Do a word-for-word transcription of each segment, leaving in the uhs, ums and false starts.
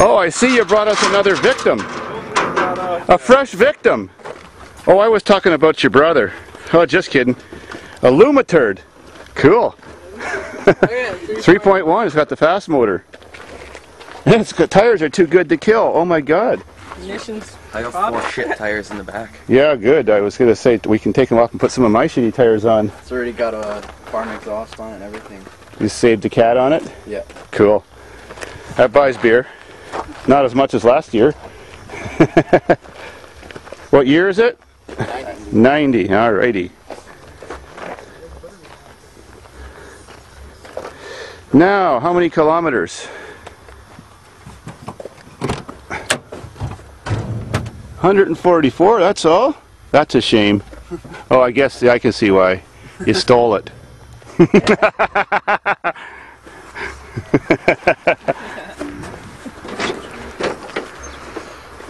Oh, I see you brought us another victim. A fresh victim. Oh, I was talking about your brother. Oh, just kidding. A Lumaturd. Cool. three point one, it's got the fast motor. It's got, tires are too good to kill. Oh my god. Ignitions. I got four shit tires in the back. Yeah, good. I was going to say we can take them off and put some of my shitty tires on. It's already got a farm exhaust on it and everything. You saved the cat on it? Yeah. Cool. That buys beer. Not as much as last year. What year is it? ninety. ninety. Alrighty. Now, how many kilometers? one hundred forty-four, that's all? That's a shame. Oh, I guess I can see why. You stole it.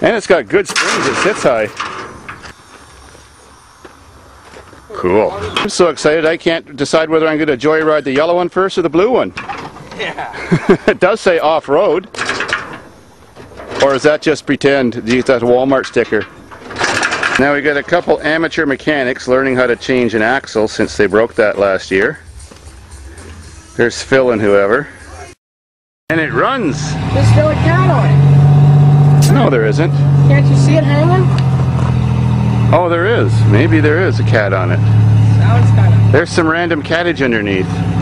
And it's got good springs, it sits high. Cool. I'm so excited I can't decide whether I'm going to joyride the yellow one first or the blue one. Yeah. It does say off-road. Or is that just pretend? That's a Walmart sticker. Now we got a couple amateur mechanics learning how to change an axle since they broke that last year. There's Phil and whoever. And it runs! There's still a cat on it. No, there isn't. Can't you see it hanging? Oh, there is. Maybe there is a cat on it. Sounds kind of... There's some random cattage underneath.